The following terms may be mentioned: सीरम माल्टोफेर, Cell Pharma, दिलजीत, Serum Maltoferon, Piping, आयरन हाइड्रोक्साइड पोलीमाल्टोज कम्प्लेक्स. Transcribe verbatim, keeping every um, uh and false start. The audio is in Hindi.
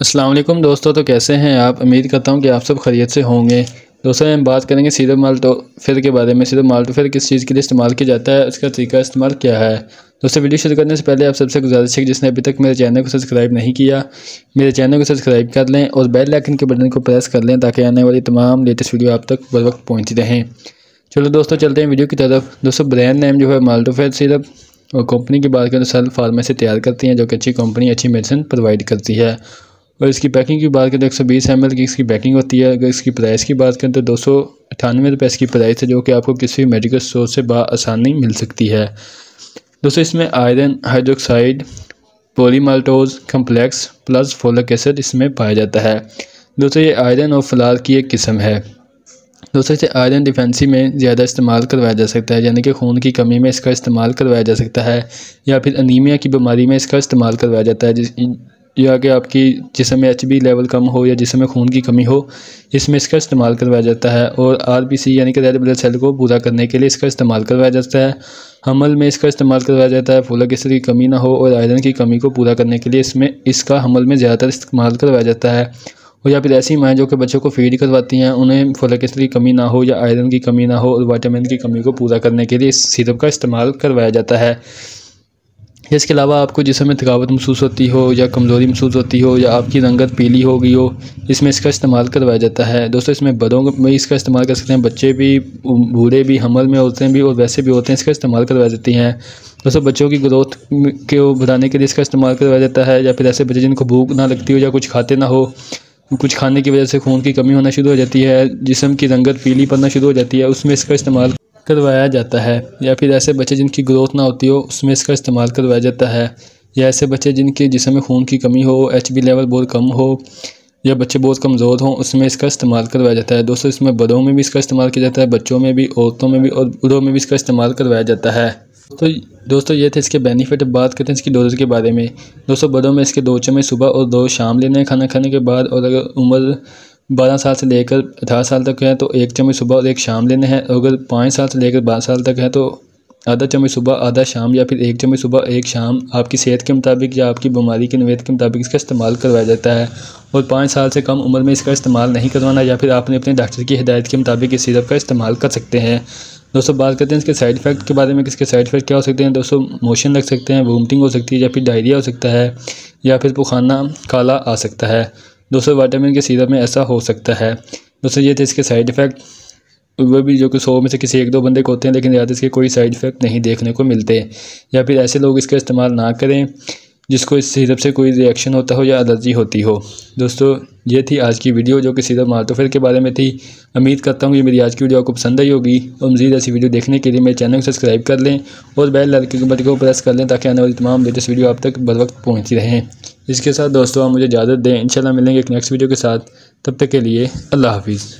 अस्सलाम वालेकुम दोस्तों, तो कैसे हैं आप। उम्मीद करता हूं कि आप सब खैरियत से होंगे। दोस्तों हम बात करेंगे सीरम माल्टोफेर के बारे में। सीरम माल्टोफेर किस चीज़ के लिए इस्तेमाल किया जाता है, इसका तरीका इस्तेमाल क्या है। दोस्तों वीडियो शुरू करने से पहले आप सबसे गुजारिश है कि जिसने अभी तक मेरे चैनल को सब्सक्राइब नहीं किया, मेरे चैनल को सब्सक्राइब कर लें और बेल आइकन के बटन को प्रेस कर लें ताकि आने वाली तमाम लेटेस्ट वीडियो आप तक बर वक्त पहुँचती रहें। चलो दोस्तों चलते हैं वीडियो की तरफ। दोस्तों ब्रांड नेम जो है माल्टोफेर सिरप और कंपनी की बात करें तो सेल फार्मा से तैयार करती हैं, जो कि अच्छी कंपनी अच्छी मेडिसिन प्रोवाइड करती है। और इसकी पैकिंग की बात करें तो एक सौ बीस एम एल की इसकी पैकिंग होती है। अगर इसकी प्राइस की बात करें तो दो सौ अठानवे रुपये इसकी प्राइस है, जो कि आपको किसी भी मेडिकल स्टोर से बआसानी मिल सकती है। दोस्तों इसमें आयरन हाइड्रोक्साइड पोलीमाल्टोज कम्प्लेक्स plus folic acid इसमें पाया जाता है। दोस्तों ये आयरन और फ्लार की एक किस्म है। दोस्तों इसे आयरन डिफेंसी में ज़्यादा इस्तेमाल करवाया जा सकता है, यानी कि खून की कमी में इसका इस्तेमाल करवाया जा सकता है, या फिर अनीमिया की बीमारी में इसका इस्तेमाल करवाया जाता है, जिस या कि आपकी जिसम में एच बी लेवल कम हो या जिसम में खून की कमी हो, इसमें इसका इस्तेमाल करवाया जाता है। और आर बी सी यानी कि रेड ब्लड सेल को पूरा करने के लिए इसका इस्तेमाल करवाया जाता है। हमल में इसका इस्तेमाल करवाया जाता है। फोलिक एसिड की कमी ना हो और आयरन की कमी को पूरा करने के लिए इसमें इसका हमल में ज़्यादातर इस्तेमाल करवाया जाता है। और या फिर ऐसी माएँ जो कि बच्चों को फीड करवाती हैं, उन्हें फोलिक एसिड की कमी ना हो या आयरन की कमी ना हो और विटामिन की कमी को पूरा करने के लिए इस सिरप का इस्तेमाल करवाया जाता है। इसके अलावा आपको जिसमें थकावट महसूस होती हो या कमज़ोरी महसूस होती हो या आपकी रंगत पीली हो गई हो, इसमें इसका इस्तेमाल करवाया जाता है। दोस्तों इसमें बड़ों में इसका इस्तेमाल कर सकते हैं, बच्चे भी, बूढ़े भी, हमल में औरतें भी और वैसे भी औरतें इसका इस्तेमाल करवा देती हैं। दोस्तों बच्चों की ग्रोथ को बढ़ाने के लिए इसका इस्तेमाल करवाया जाता है, या फिर ऐसे बच्चे जिनको भूख ना लगती हो या कुछ खाते ना हो, कुछ खाने की वजह से खून की कमी होना शुरू हो जाती है, जिस्म की रंगत पीली पड़ना शुरू हो जाती है, उसमें इसका इस्तेमाल करवाया जाता है। या फिर ऐसे बच्चे जिनकी ग्रोथ ना होती हो, उसमें इसका इस्तेमाल करवाया जाता है। या ऐसे बच्चे जिनके जिस्म में खून की कमी हो, एच बी लेवल बहुत कम हो या बच्चे बहुत कमज़ोर हों, उसमें इसका इस्तेमाल करवाया जाता है। दोस्तों इसमें बड़ों में भी इसका इस्तेमाल किया जाता है, बच्चों में भी, औरतों में भी और बूढ़ों में भी इसका इस्तेमाल करवाया जाता है। तो दोस्तों ये थे इसके बेनिफिट। अब बात करते हैं इसकी डोजेज के बारे में। दोस्तों बड़ों में इसके दो चम्मच सुबह और दो शाम लेने हैं खाना खाने के बाद। और अगर उम्र बारह साल से लेकर अठारह साल तक है तो एक चम्मच सुबह और एक शाम लेने हैं। अगर पाँच साल से लेकर बारह साल तक है तो आधा चम्मच सुबह आधा शाम, या फिर एक चम्मच सुबह एक शाम, आपकी सेहत के मुताबिक या आपकी बीमारी के नवेद के मुताबिक इसका इस्तेमाल करवाया जाता है। और पाँच साल से कम उम्र में इसका इस्तेमाल नहीं करवाना, या फिर आपने अपने डॉक्टर की हिदायत के मुताबिक इस सिरप का इस्तेमाल कर सकते हैं। दोस्तों बात करते हैं इसके साइड इफेक्ट के बारे में। किसके साइड इफेक्ट क्या हो सकते हैं। दोस्तों मोशन लग सकते हैं, वोमिटिंग हो सकती है, या फिर डायरिया हो सकता है, या फिर पुखाना काला आ सकता है। दोस्तों विटामिन के सिरप में ऐसा हो सकता है। दोस्तों ये थे इसके साइड इफ़ेक्ट, वह भी जो कि सौ में से किसी एक दो बंदे को होते हैं, लेकिन ज़्यादा इसके कोई साइड इफ़ेक्ट नहीं देखने को मिलते। या फिर ऐसे लोग इसका इस्तेमाल ना करें जिसको इस सिरप से कोई रिएक्शन होता हो या एलर्जी होती हो। दोस्तों ये थी आज की वीडियो जो कि सीरम माल्टोफेर के बारे में थी। उम्मीद करता हूँ कि मेरी आज की वीडियो आपको पसंद आई होगी। और मज़ीद ऐसी वीडियो देखने के लिए मेरे चैनल को सब्सक्राइब कर लें और बेल आइकन बटन को प्रेस कर लें ताकि आने वाली तमाम लेटेस्ट वीडियो आप तक बर वक्त पहुँचती रहें। इसके साथ दोस्तों आप मुझे इजाज़त दें, इंशाल्लाह मिलेंगे एक नेक्स्ट वीडियो के साथ। तब तक के लिए अल्लाह हाफिज़।